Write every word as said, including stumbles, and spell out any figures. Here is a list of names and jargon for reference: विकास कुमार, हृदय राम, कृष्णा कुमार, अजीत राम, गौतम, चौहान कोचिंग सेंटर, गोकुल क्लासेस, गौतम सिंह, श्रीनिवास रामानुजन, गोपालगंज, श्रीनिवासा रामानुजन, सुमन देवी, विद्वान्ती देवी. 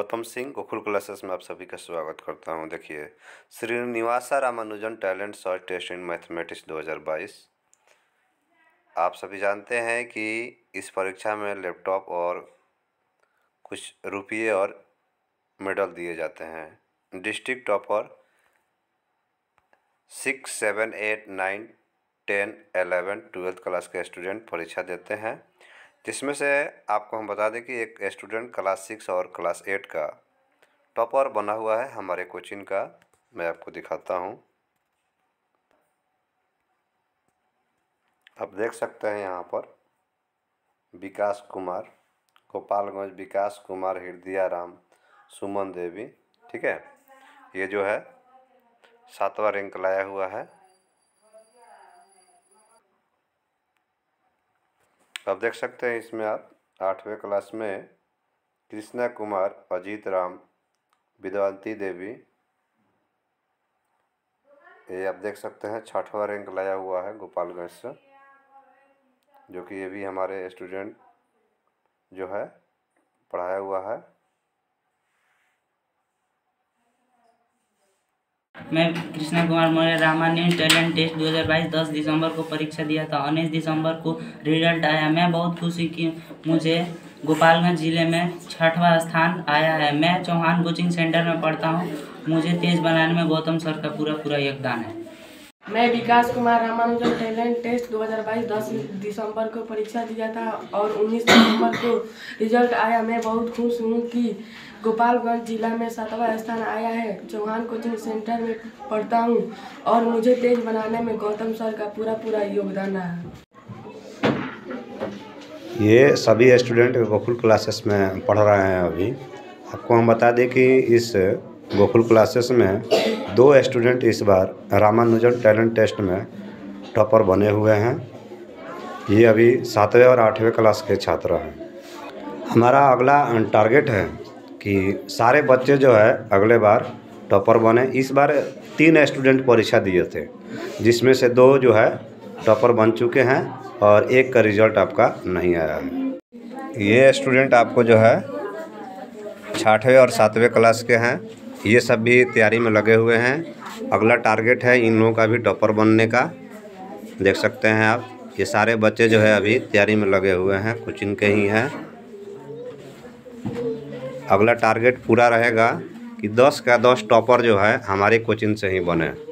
गौतम सिंह गोकुल क्लासेस में आप सभी का स्वागत करता हूं। देखिए, श्रीनिवासा रामानुजन talent search test in mathematics दो हज़ार बाईस। आप सभी जानते हैं कि इस परीक्षा में लैपटॉप और कुछ रुपये और मेडल दिए जाते हैं। District topper six seven eight nine ten eleven twelfth class के स्टूडेंट परीक्षा देते हैं, जिसमें से आपको हम बता दें कि एक स्टूडेंट क्लास सिक्स और क्लास एट का टॉपर बना हुआ है हमारे कोचिंग का। मैं आपको दिखाता हूं, आप देख सकते हैं यहां पर विकास कुमार, गोपालगंज विकास कुमार, हृदय राम, सुमन देवी। ठीक है, ये जो है सातवां रैंक लाया हुआ है। आप देख सकते हैं इसमें आप आठवें क्लास में कृष्णा कुमार, अजीत राम, विद्वान्ती देवी, ये आप देख सकते हैं छठवां रैंक लाया हुआ है गोपालगंज से, जो कि ये भी हमारे स्टूडेंट जो है पढ़ाया हुआ है। मैं कृष्णा कुमार मौर्य रामानुजन टैलेंट टेस्ट दो हज़ार बाईस दस दिसंबर को परीक्षा दिया था। उन्नीस दिसंबर को रिजल्ट आया। मैं बहुत खुशी कि मुझे गोपालगंज ज़िले में छठवां स्थान आया है। मैं चौहान कोचिंग सेंटर में पढ़ता हूँ। मुझे तेज बनाने में गौतम सर का पूरा पूरा योगदान है। मैं विकास कुमार रामानुजन टैलेंट टेस्ट दो हज़ार बाईस दस दिसंबर को परीक्षा दिया था और उन्नीस दिसंबर को रिजल्ट आया। मैं बहुत खुश हूँ कि गोपालगंज जिला में सातवां स्थान आया है। चौहान कोचिंग सेंटर में पढ़ता हूँ और मुझे तेज बनाने में गौतम सर का पूरा पूरा योगदान रहा। ये सभी स्टूडेंट गोकुल क्लासेस में पढ़ रहे हैं। अभी आपको हम बता दें कि इस गोकुल क्लासेस में दो स्टूडेंट इस बार रामानुजन टैलेंट टेस्ट में टॉपर बने हुए हैं। ये अभी सातवें और आठवें क्लास के छात्र हैं। हमारा अगला टारगेट है कि सारे बच्चे जो है अगले बार टॉपर बने। इस बार तीन स्टूडेंट परीक्षा दिए थे, जिसमें से दो जो है टॉपर बन चुके हैं और एक का रिजल्ट आपका नहीं आया है। ये स्टूडेंट आपको जो है छठवें और सातवें क्लास के हैं। ये सब भी तैयारी में लगे हुए हैं। अगला टारगेट है इन लोगों का भी टॉपर बनने का। देख सकते हैं आप, ये सारे बच्चे जो है अभी तैयारी में लगे हुए हैं, कुछ इनके ही हैं। अगला टारगेट पूरा रहेगा कि दस का दस टॉपर जो है हमारे कोचिंग से ही बने।